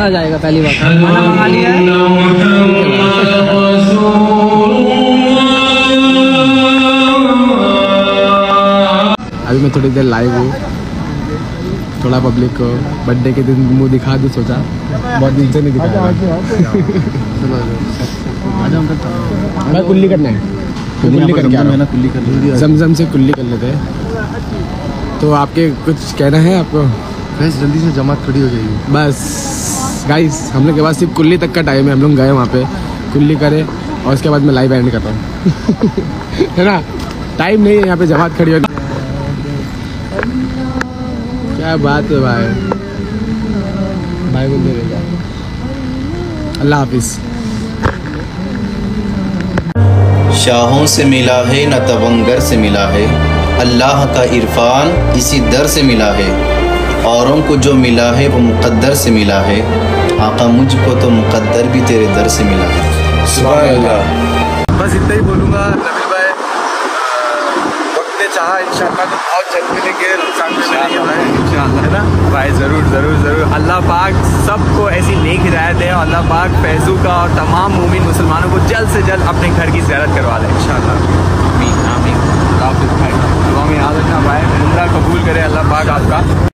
कहा जाएगा पहली बार? खाना मंगा लिया है। अभी मैं थोड़ी देर लाइव हूँ, थोड़ा पब्लिक को बर्थडे के दिन मुंह दिखा दूँ सोचा, बहुत दिन से नहीं दिखाया। कुल्ली करना है, कुल्ली करके आ रहा हूँ, जमजम से कुल्ली कर लेते हैं। तो आपके कुछ कहना है आपको? बस जल्दी से जमात खड़ी हो जाएगी। बस गाइस हम लोग के पास सिर्फ कुल्ली तक का टाइम है, हम लोग गए वहाँ पे कुल्ली करे और उसके बाद मैं लाइव एंड करता हूँ। है ना, टाइम नहीं है यहाँ पे जमात खड़ी हो। क्या बात है भाई, भाई बोल देगा। अल्लाह हाफिज। शाहों से मिला है न तवंगर से मिला है, अल्लाह का इरफान इसी दर से मिला है। औरों को जो मिला है वो मुकद्दर से मिला है, आका मुझको तो मुकद्दर भी तेरे दर से मिला है। सुभान अल्लाह। बस इतना ही बोलूँगा, चाहा इंशाअल्लाह तो बहुत जल्द मिलेंगे, इंशाअल्लाह, है ना भाई? ज़रूर ज़रूर ज़रूर। अल्लाह पाक सबको ऐसी नेक हिदायत है, और अल्लाह पाक फैज़ू का और तमाम मोमिन मुसलमानों को जल्द से जल्द अपने घर की ज़ियारत करवा लें इंशाअल्लाह। आमीन। दुआ में याद रखना भाई, उम्रा कबूल करे अल्लाह पाक आपका।